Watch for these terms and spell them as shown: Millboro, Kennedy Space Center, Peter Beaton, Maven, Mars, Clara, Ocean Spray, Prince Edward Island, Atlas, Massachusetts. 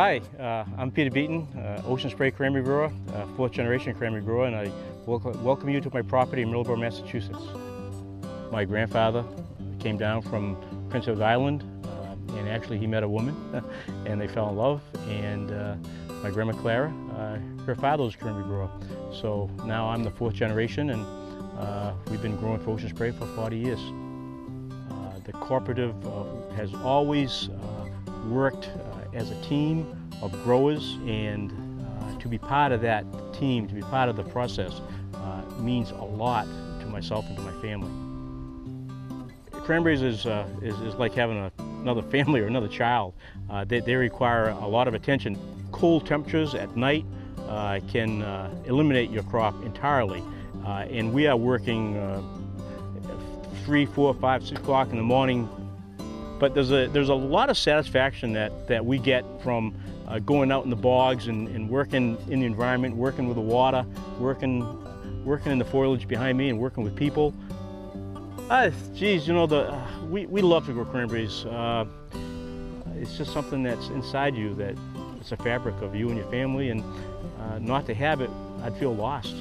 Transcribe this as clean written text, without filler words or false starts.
Hi, I'm Peter Beaton, Ocean Spray cranberry grower, fourth generation cranberry grower, and I welcome you to my property in Millboro, Massachusetts. My grandfather came down from Prince Edward Island, and actually he met a woman, and they fell in love, and my grandma Clara, her father was a cranberry grower. So now I'm the fourth generation, and we've been growing for Ocean Spray for 40 years. The cooperative has always worked as a team of growers, and to be part of that team, to be part of the process, means a lot to myself and to my family. Cranberries is like having another family or another child. They require a lot of attention. Cold temperatures at night can eliminate your crop entirely, and we are working 3, 4, 5, 6 o'clock in the morning. But there's a lot of satisfaction that we get from going out in the bogs and working in the environment, working with the water, working in the foliage behind me, and working with people. Geez, you know, we love to grow cranberries. It's just something that's inside you, that it's a fabric of you and your family, and not to have it, I'd feel lost.